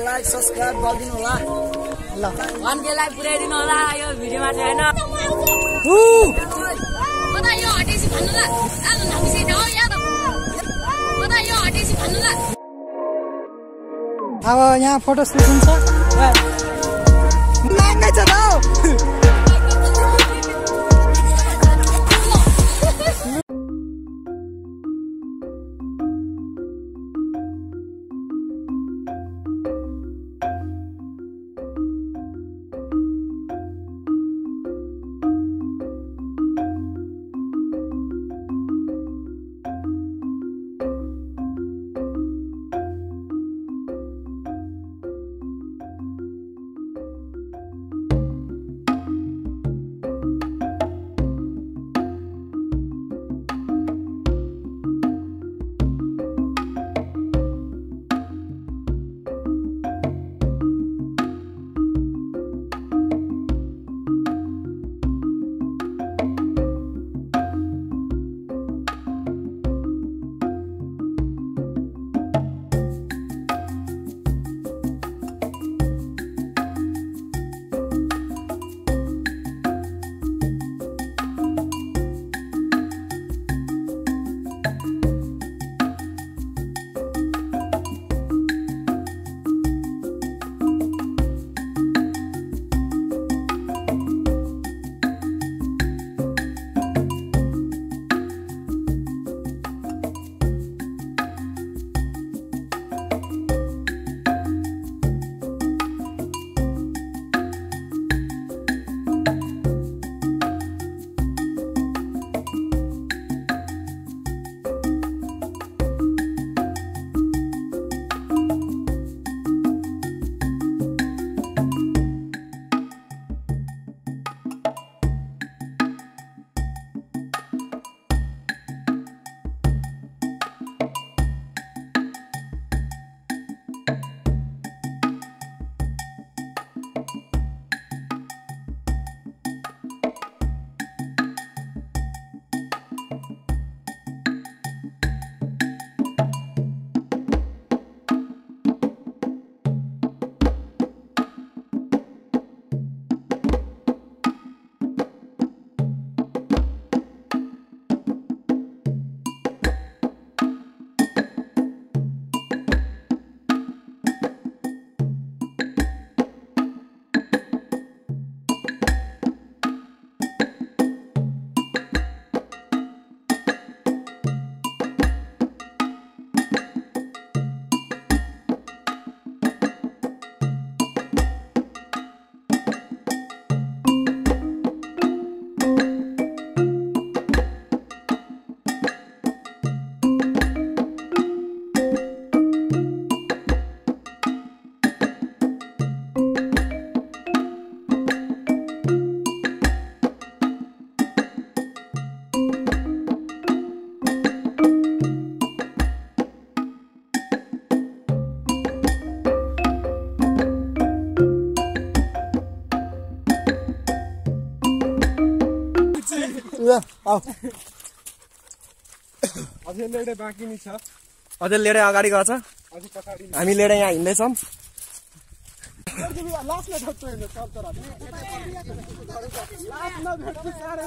like subscribe कर दिनु होला ल अनकेलाई पुरै दिनु होला यो भिडियोमा चाहिँ हैन हु बता यो हटेसी भन्नु ल आ नबिसै न या त बता यो हटेसी भन्नु ल अब यहाँ फोटो सुट हुन्छ माग्दै छ त अझै लेडे बाँकी नि छ अझै लेडे अगाडि गर्छ अझै पछाडी हामी लेडे यहाँ हिँड्दै छम लास्टले ठट्टो हेर्नु चलचरा लास्टमा भेट्छ सारे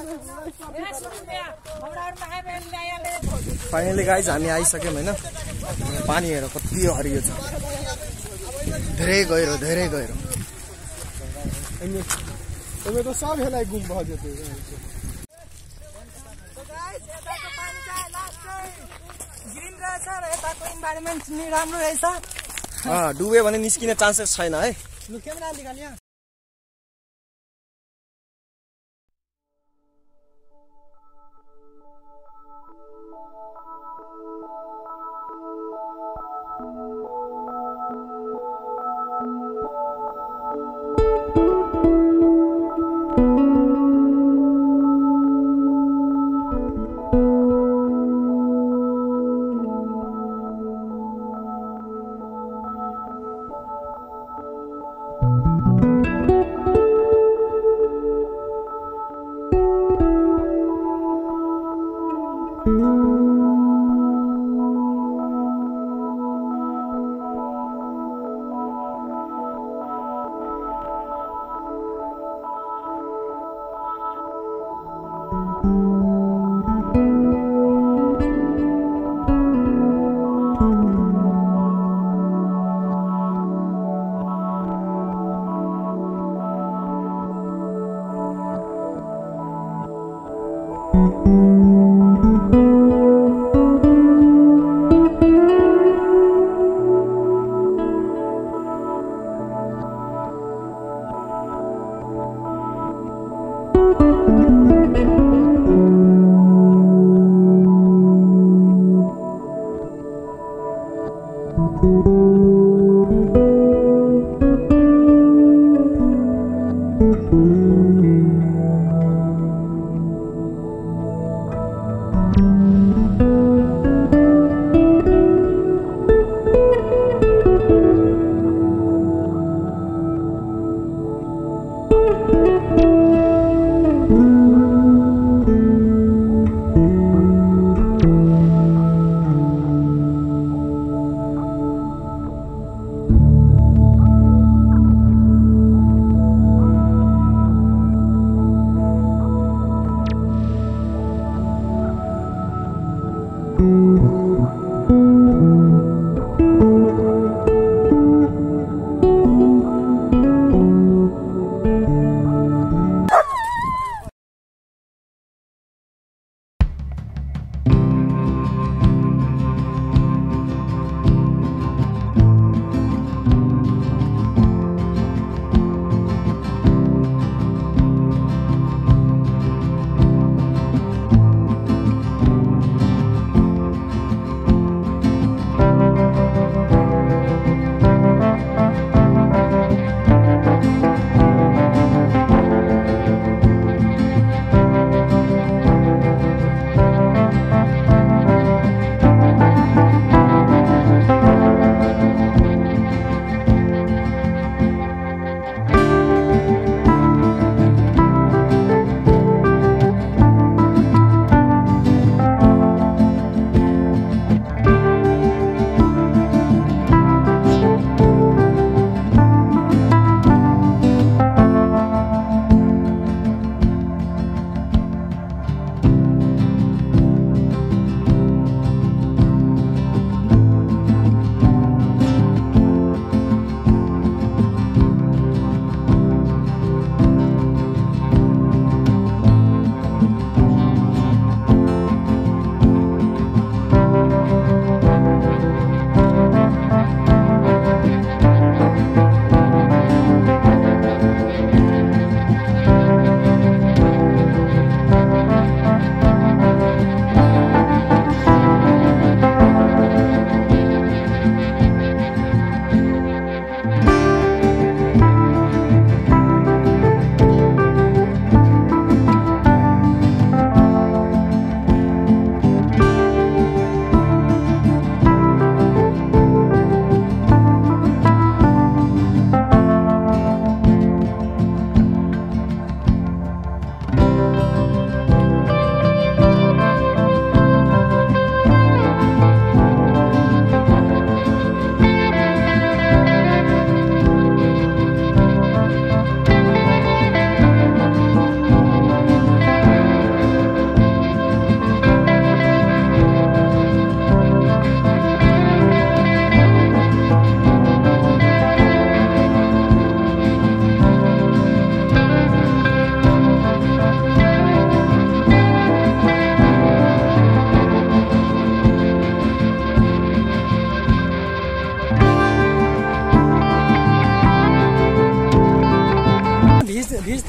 फाइनली गाइस हामी आइसक्यौं हैन पानी हेर कति हरियो छ धेरै गहिरो अनि त सबैलाई गुम भयो त्यो डुबे भने निस्किने चान्सेस छैन है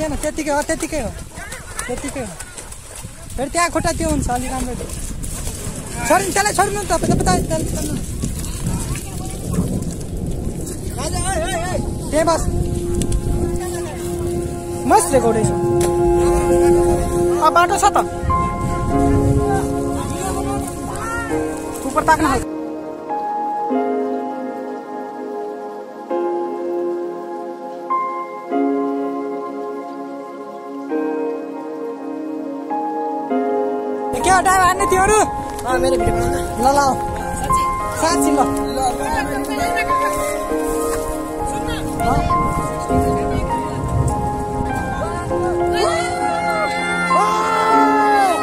ना त्यतिकै हो फेरि त्यहाँ खोटा त्यो हुन्छ अलि राम्रो छोड्नु त्यसलाई छोड्नु त तपाईँ त त्यही बस मस्ले गौडै छ बाटो छ त उपर ताक्न त्योहरु मेरो भिडियो बनाउन ल ल साँच्चै ल ल